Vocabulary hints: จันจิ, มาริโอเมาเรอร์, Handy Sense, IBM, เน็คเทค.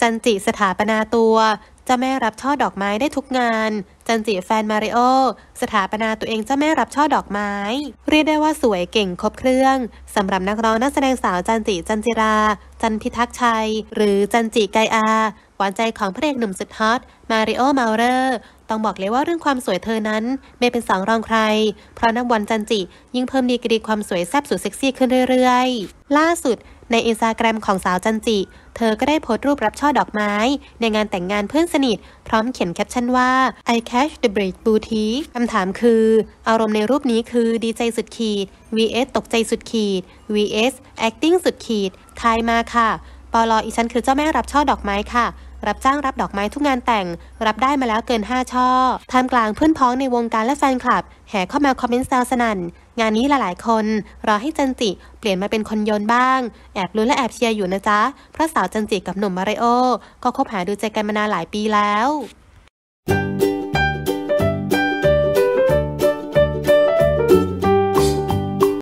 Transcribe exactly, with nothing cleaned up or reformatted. จันจิสถาปนาตัวเจ้าแม่รับช่อดอกไม้ได้ทุกงานจันจิแฟนมาริโอสถาปนาตัวเองเจ้าแม่รับช่อดอกไม้เรียกได้ว่าสวยเก่งครบเครื่องสำหรับนักร้องนักแสดงสาวจันจิจันจิราจันพิทักษ์ชัยหรือจันจิไกอาหวานใจของพระเอกหนุ่มสุดฮอตมาริโอเมาเรอร์ต้องบอกเลยว่าเรื่องความสวยเธอนั้นไม่เป็นสองรองใครเพราะนับวันจันจิยิ่งเพิ่มดีกรีความสวยแซ่บสุดเซ็กซี่ขึ้นเรื่อยๆล่าสุดในอินสตาแกรมของสาวจันจิเธอก็ได้โพสต์รูปรับช่อดอกไม้ในงานแต่งงานเพื่อนสนิทพร้อมเขียนแคปชั่นว่า I catch the break boutique คำถามคืออารมณ์ในรูปนี้คือดีใจสุดขีด vs ตกใจสุดขีด vs acting สุดขีดทายมาค่ะปลออีฉันคือเจ้าแม่รับช่อดอกไม้ค่ะรับจ้างรับดอกไม้ทุกงานแต่งรับได้มาแล้วเกินห้าช่อท่ามกลางเพื่อนพ้องในวงการและแฟนคลับแห่เข้ามาคอมเมนต์แซวสนั่นงานนี้หลายๆคนรอให้จันจิเปลี่ยนมาเป็นคนโยนบ้างแอบลุ้นและแอบเชียร์อยู่นะจ๊ะเพราะสาวจันจิกับหนุ่มมาริโอก็คบหาดูใจกันมานานหลายปีแล้ว